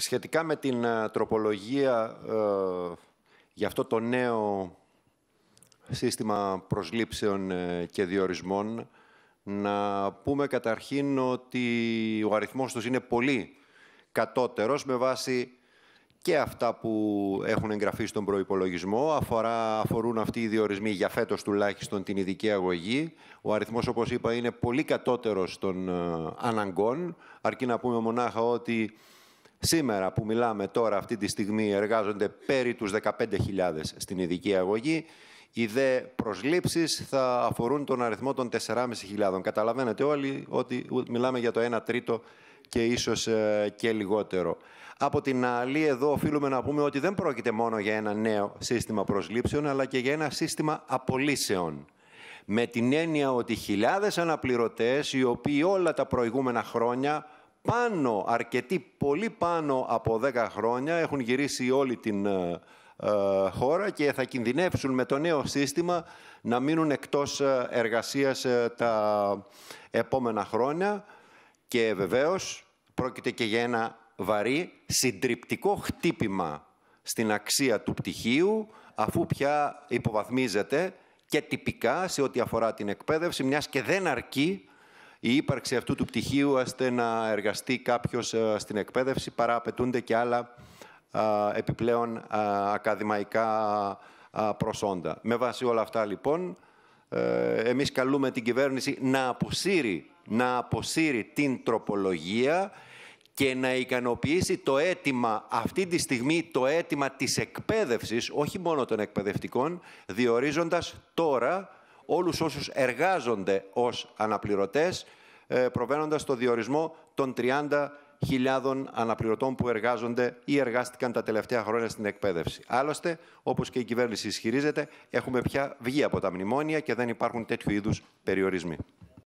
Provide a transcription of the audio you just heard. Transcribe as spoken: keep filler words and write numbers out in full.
Σχετικά με την τροπολογία ε, για αυτό το νέο σύστημα προσλήψεων και διορισμών, να πούμε καταρχήν ότι ο αριθμός τους είναι πολύ κατώτερος με βάση και αυτά που έχουν εγγραφεί στον προϋπολογισμό. Αφορά, αφορούν αυτοί οι διορισμοί για φέτος τουλάχιστον την ειδική αγωγή. Ο αριθμός, όπως είπα, είναι πολύ κατώτερος των αναγκών. Αρκεί να πούμε μονάχα ότι σήμερα που μιλάμε τώρα αυτή τη στιγμή εργάζονται περί τους δεκαπέντε χιλιάδες στην ειδική αγωγή. Οι δε προσλήψεις θα αφορούν τον αριθμό των τεσσεράμισι χιλιάδων. Καταλαβαίνετε όλοι ότι μιλάμε για το ένα τρίτο και ίσως και λιγότερο. Από την άλλη, εδώ οφείλουμε να πούμε ότι δεν πρόκειται μόνο για ένα νέο σύστημα προσλήψεων, αλλά και για ένα σύστημα απολύσεων. Με την έννοια ότι χιλιάδες αναπληρωτές, οι οποίοι όλα τα προηγούμενα χρόνια, πάνω, αρκετοί, πολύ πάνω από δέκα χρόνια, έχουν γυρίσει όλη την ε, χώρα και θα κινδυνεύσουν με το νέο σύστημα να μείνουν εκτός εργασίας ε, τα επόμενα χρόνια. Και βεβαίως πρόκειται και για ένα βαρύ συντριπτικό χτύπημα στην αξία του πτυχίου, αφού πια υποβαθμίζεται και τυπικά σε ό,τι αφορά την εκπαίδευση, μιας και δεν αρκεί η ύπαρξη αυτού του πτυχίου ώστε να εργαστεί κάποιος στην εκπαίδευση, παρά απαιτούνται και άλλα α, επιπλέον α, ακαδημαϊκά α, προσόντα. Με βάση όλα αυτά, λοιπόν, ε, εμείς καλούμε την κυβέρνηση να αποσύρει, να αποσύρει την τροπολογία και να ικανοποιήσει το αίτημα, αυτή τη στιγμή το αίτημα της εκπαίδευσης, όχι μόνο των εκπαιδευτικών, διορίζοντας τώρα όλους όσους εργάζονται ως αναπληρωτές, προβαίνοντας στο διορισμό των τριάντα χιλιάδων αναπληρωτών που εργάζονται ή εργάστηκαν τα τελευταία χρόνια στην εκπαίδευση. Άλλωστε, όπως και η κυβέρνηση ισχυρίζεται, έχουμε πια βγει από τα μνημόνια και δεν υπάρχουν τέτοιου είδους περιορισμοί.